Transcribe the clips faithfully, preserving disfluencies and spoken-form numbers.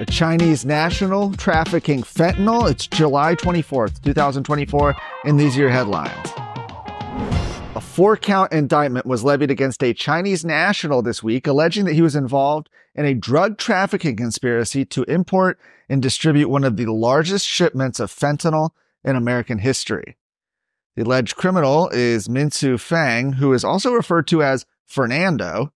a Chinese national trafficking fentanyl. It's July twenty-fourth, two thousand twenty-four, and these are your headlines. A four-count indictment was levied against a Chinese national this week, alleging that he was involved in a drug trafficking conspiracy to import and distribute one of the largest shipments of fentanyl in American history. The alleged criminal is Minsu Feng, who is also referred to as Fernando.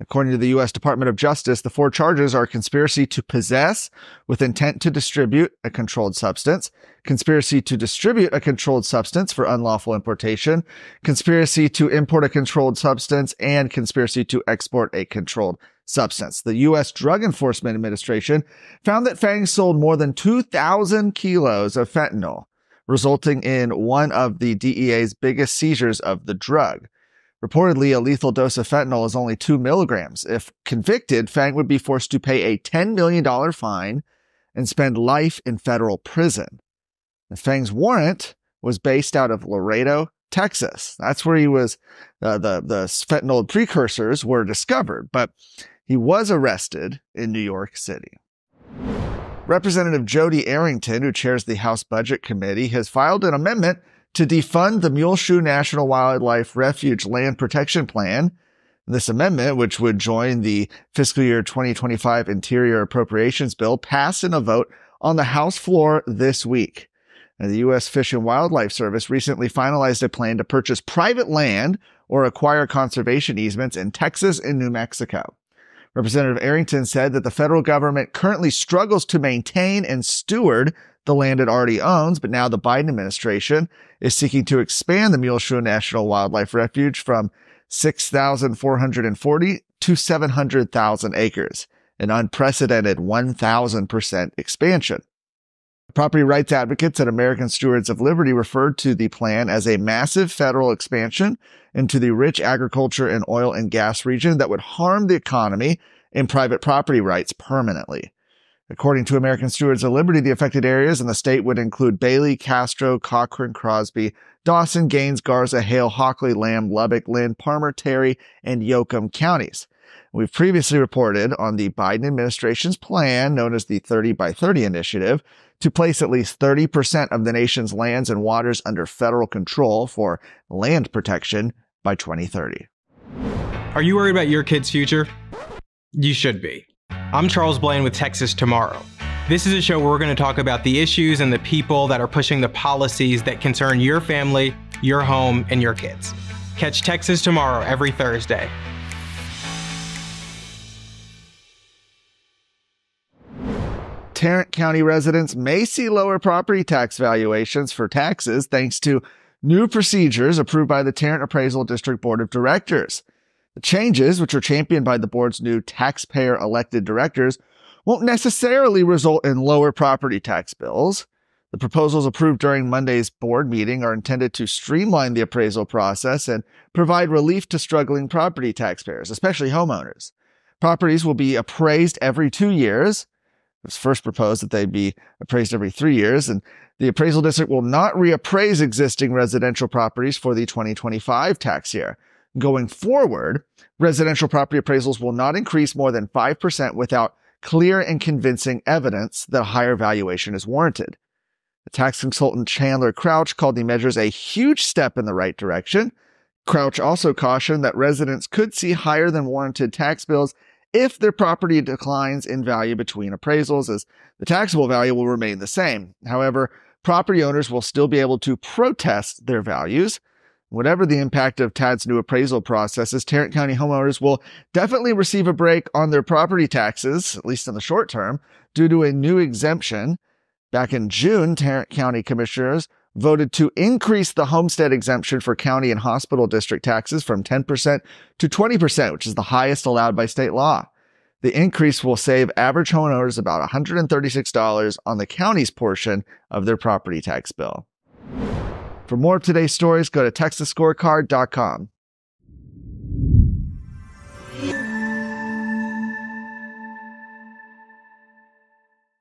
According to the U S Department of Justice, the four charges are conspiracy to possess with intent to distribute a controlled substance, conspiracy to distribute a controlled substance for unlawful importation, conspiracy to import a controlled substance, and conspiracy to export a controlled substance. The U S Drug Enforcement Administration found that Fang sold more than two thousand kilos of fentanyl, resulting in one of the D E A's biggest seizures of the drug. Reportedly, a lethal dose of fentanyl is only two milligrams. If convicted, Fang would be forced to pay a ten million dollars fine and spend life in federal prison. And Fang's warrant was based out of Laredo, Texas. That's where he was, uh, the, the fentanyl precursors were discovered, but he was arrested in New York City. Representative Jody Arrington, who chairs the House Budget Committee, has filed an amendment to defund the Muleshoe National Wildlife Refuge Land Protection Plan. This amendment, which would join the fiscal year twenty twenty-five Interior Appropriations Bill, passed in a vote on the House floor this week. Now, the U S Fish and Wildlife Service recently finalized a plan to purchase private land or acquire conservation easements in Texas and New Mexico. Representative Arrington said that the federal government currently struggles to maintain and steward the land it already owns, but now the Biden administration is seeking to expand the Muleshoe National Wildlife Refuge from six thousand four hundred forty to seven hundred thousand acres, an unprecedented one thousand percent expansion. Property rights advocates at American Stewards of Liberty referred to the plan as a massive federal expansion into the rich agriculture and oil and gas region that would harm the economy and private property rights permanently. According to American Stewards of Liberty, the affected areas in the state would include Bailey, Castro, Cochran, Crosby, Dawson, Gaines, Garza, Hale, Hockley, Lamb, Lubbock, Lynn, Parmer, Terry, and Yoakum counties. We've previously reported on the Biden administration's plan, known as the thirty by thirty initiative, to place at least thirty percent of the nation's lands and waters under federal control for land protection by twenty thirty. Are you worried about your kid's future? You should be. I'm Charles Blaine with Texas Tomorrow. This is a show where we're going to talk about the issues and the people that are pushing the policies that concern your family, your home, and your kids. Catch Texas Tomorrow every Thursday. Tarrant County residents may see lower property tax valuations for taxes thanks to new procedures approved by the Tarrant Appraisal District Board of Directors. The changes, which are championed by the board's new taxpayer-elected directors, won't necessarily result in lower property tax bills. The proposals approved during Monday's board meeting are intended to streamline the appraisal process and provide relief to struggling property taxpayers, especially homeowners. Properties will be appraised every two years. It was first proposed that they be appraised every three years, and the appraisal district will not reappraise existing residential properties for the twenty twenty-five tax year. Going forward, residential property appraisals will not increase more than five percent without clear and convincing evidence that a higher valuation is warranted. The tax consultant Chandler Crouch called the measures a huge step in the right direction. Crouch also cautioned that residents could see higher than warranted tax bills if their property declines in value between appraisals, as the taxable value will remain the same. However, property owners will still be able to protest their values. Whatever the impact of T A D's new appraisal processes, Tarrant County homeowners will definitely receive a break on their property taxes, at least in the short term, due to a new exemption. Back in June, Tarrant County commissioners voted to increase the homestead exemption for county and hospital district taxes from ten percent to twenty percent, which is the highest allowed by state law. The increase will save average homeowners about one hundred thirty-six dollars on the county's portion of their property tax bill. For more of today's stories, go to Texas Scorecard dot com.